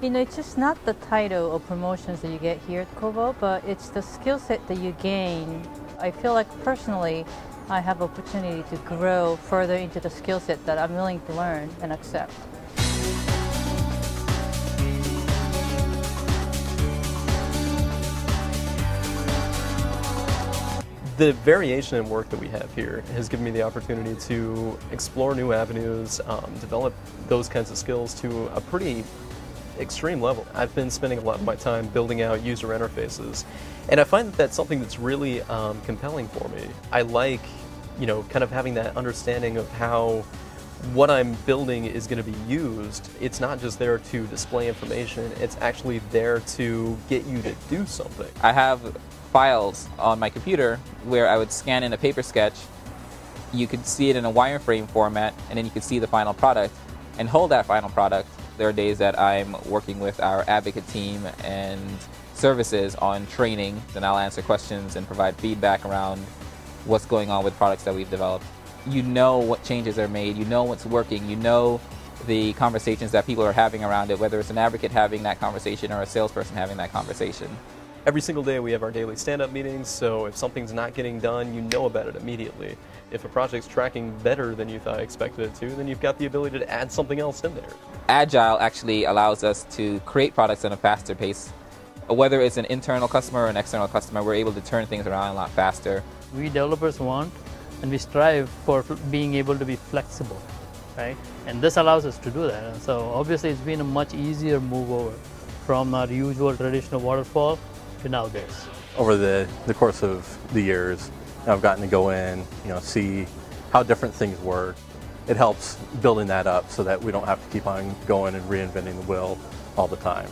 You know, it's just not the title or promotions that you get here at Cobalt, but it's the skill set that you gain. I feel like personally, I have opportunity to grow further into the skill set that I'm willing to learn and accept. The variation in work that we have here has given me the opportunity to explore new avenues, develop those kinds of skills to a pretty extreme level. I've been spending a lot of my time building out user interfaces, and I find that that's something that's really compelling for me. I like, you know, kind of having that understanding of how what I'm building is going to be used. It's not just there to display information, it's actually there to get you to do something. I have files on my computer where I would scan in a paper sketch, you could see it in a wireframe format, and then you could see the final product and hold that final product. There are days that I'm working with our advocate team and services on training, and I'll answer questions and provide feedback around what's going on with products that we've developed. You know what changes are made, you know what's working, you know the conversations that people are having around it, whether it's an advocate having that conversation or a salesperson having that conversation. Every single day we have our daily stand-up meetings, so if something's not getting done, you know about it immediately. If a project's tracking better than you thought expected it to, then you've got the ability to add something else in there. Agile actually allows us to create products at a faster pace. Whether it's an internal customer or an external customer, we're able to turn things around a lot faster. We developers want and we strive for being able to be flexible, right? And this allows us to do that. And so obviously it's been a much easier move over from our usual traditional waterfall to nowadays. Over the course of the years, I've gotten to go in, you know, see how different things work. It helps building that up so that we don't have to keep on going and reinventing the wheel all the time.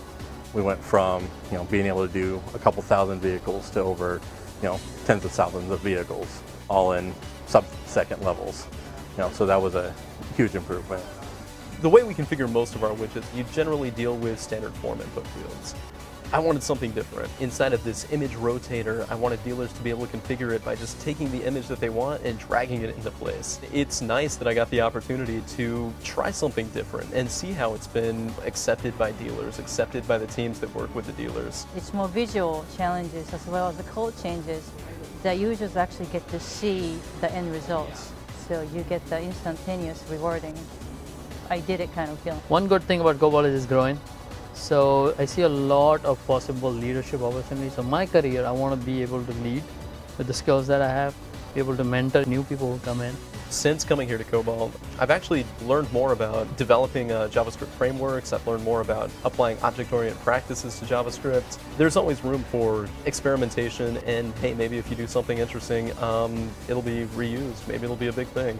We went from, you know, being able to do a couple thousand vehicles to over, you know, tens of thousands of vehicles, all in sub-second levels. You know, so that was a huge improvement. The way we configure most of our widgets, you generally deal with standard form input fields. I wanted something different. Inside of this image rotator, I wanted dealers to be able to configure it by just taking the image that they want and dragging it into place. It's nice that I got the opportunity to try something different and see how it's been accepted by dealers, accepted by the teams that work with the dealers. It's more visual challenges as well as the code changes. The users actually get to see the end results, so you get the instantaneous rewarding, I did it kind of feeling. One good thing about Cobalt is it's growing. So I see a lot of possible leadership opportunities. So my career, I want to be able to lead with the skills that I have, be able to mentor new people who come in. Since coming here to Cobalt, I've actually learned more about developing JavaScript frameworks. I've learned more about applying object-oriented practices to JavaScript. There's always room for experimentation, and hey, maybe if you do something interesting, it'll be reused. Maybe it'll be a big thing.